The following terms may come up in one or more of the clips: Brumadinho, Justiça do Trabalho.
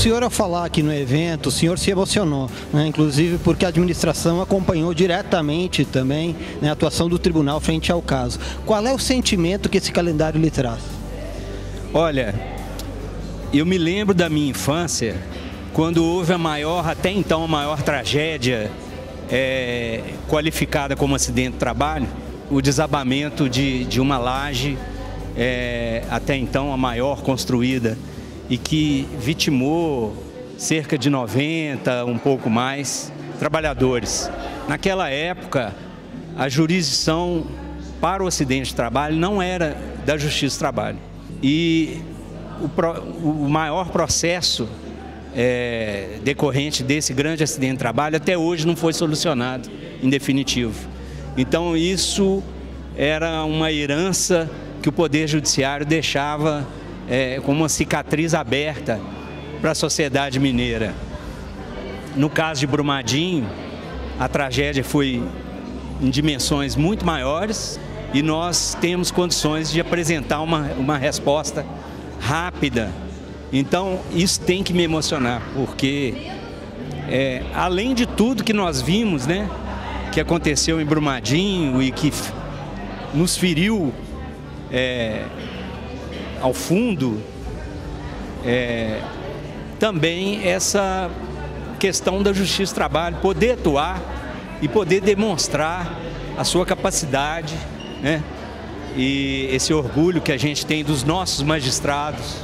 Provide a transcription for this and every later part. senhor, ao falar aqui no evento, o senhor se emocionou, né? Inclusive porque a administração acompanhou diretamente também, né, a atuação do tribunal frente ao caso. Qual é o sentimento que esse calendário lhe traz? Olha, eu me lembro da minha infância, quando houve a maior, até então, a maior tragédia qualificada como acidente de trabalho, o desabamento de uma laje, até então a maior construída, e que vitimou cerca de 90, um pouco mais, trabalhadores. Naquela época, a jurisdição para o acidente de trabalho não era da Justiça do Trabalho. E o maior processo decorrente desse grande acidente de trabalho até hoje não foi solucionado, em definitivo. Então isso era uma herança que o Poder Judiciário deixava como uma cicatriz aberta para a sociedade mineira. No caso de Brumadinho, a tragédia foi em dimensões muito maiores e nós temos condições de apresentar uma resposta rápida. Então isso tem que me emocionar, porque além de tudo que nós vimos, né, que aconteceu em Brumadinho e que nos feriu ao fundo, também essa questão da Justiça do Trabalho, poder atuar e poder demonstrar a sua capacidade, né? E esse orgulho que a gente tem dos nossos magistrados.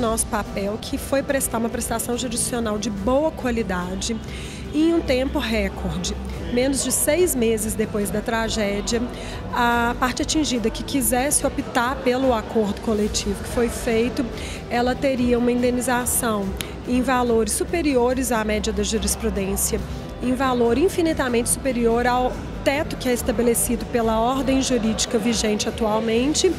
Nosso papel, que foi prestar uma prestação judicial de boa qualidade em um tempo recorde. Menos de 6 meses depois da tragédia, a parte atingida que quisesse optar pelo acordo coletivo que foi feito, ela teria uma indenização em valores superiores à média da jurisprudência, em valor infinitamente superior ao teto que é estabelecido pela ordem jurídica vigente atualmente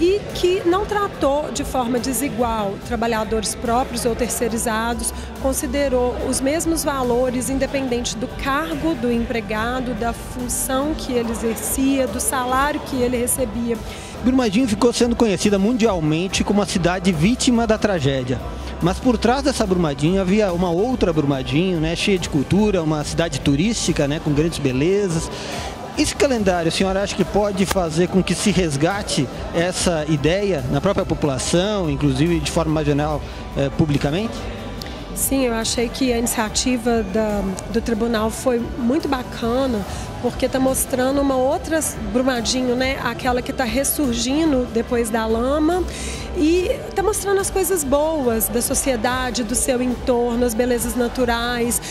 e que não tratou de forma desigual trabalhadores próprios ou terceirizados, considerou os mesmos valores independente do cargo do empregado, da função que ele exercia, do salário que ele recebia. Brumadinho ficou sendo conhecida mundialmente como a cidade vítima da tragédia. Mas por trás dessa Brumadinho havia uma outra Brumadinho, né, cheia de cultura, uma cidade turística, né, com grandes belezas. Esse calendário, a senhora acha que pode fazer com que se resgate essa ideia na própria população, inclusive de forma marginal, publicamente? Sim, eu achei que a iniciativa do tribunal foi muito bacana, porque está mostrando uma outra Brumadinho, né? Aquela que está ressurgindo depois da lama, e está mostrando as coisas boas da sociedade, do seu entorno, as belezas naturais,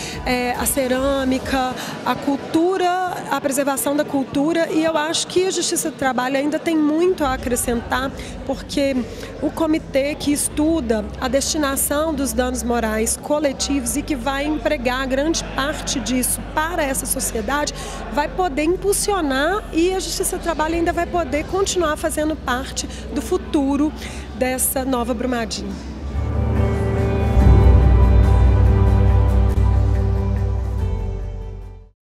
a cerâmica, a cultura, a preservação da cultura, e eu acho que a Justiça do Trabalho ainda tem muito a acrescentar, porque o comitê que estuda a destinação dos danos morais coletivos e que vai empregar grande parte disso para essa sociedade, vai poder impulsionar, e a Justiça do Trabalho ainda vai poder continuar fazendo parte do futuro dessa nova Brumadinho.